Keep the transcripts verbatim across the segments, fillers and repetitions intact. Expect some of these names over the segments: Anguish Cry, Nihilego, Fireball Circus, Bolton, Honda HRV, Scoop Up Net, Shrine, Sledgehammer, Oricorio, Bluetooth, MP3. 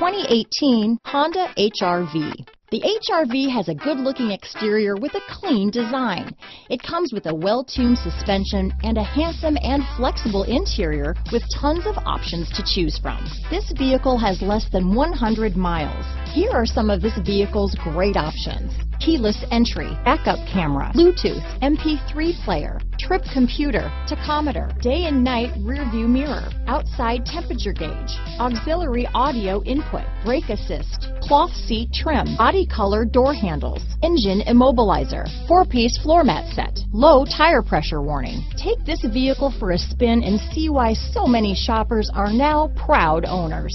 twenty eighteen Honda H R V. The H R V has a good-looking exterior with a clean design. It comes with a well-tuned suspension and a handsome and flexible interior with tons of options to choose from. This vehicle has less than one hundred miles. Here are some of this vehicle's great options: keyless entry, backup camera, Bluetooth, M P three player, trip computer, tachometer, day and night rear view mirror, outside temperature gauge, auxiliary audio input, brake assist, cloth seat trim, body color door handles, engine immobilizer, four-piece floor mat set, low tire pressure warning. Take this vehicle for a spin and see why so many shoppers are now proud owners.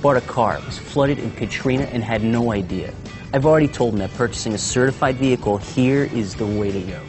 bought a car. It was flooded in Katrina and had no idea. I've already told them that purchasing a certified vehicle here is the way to go.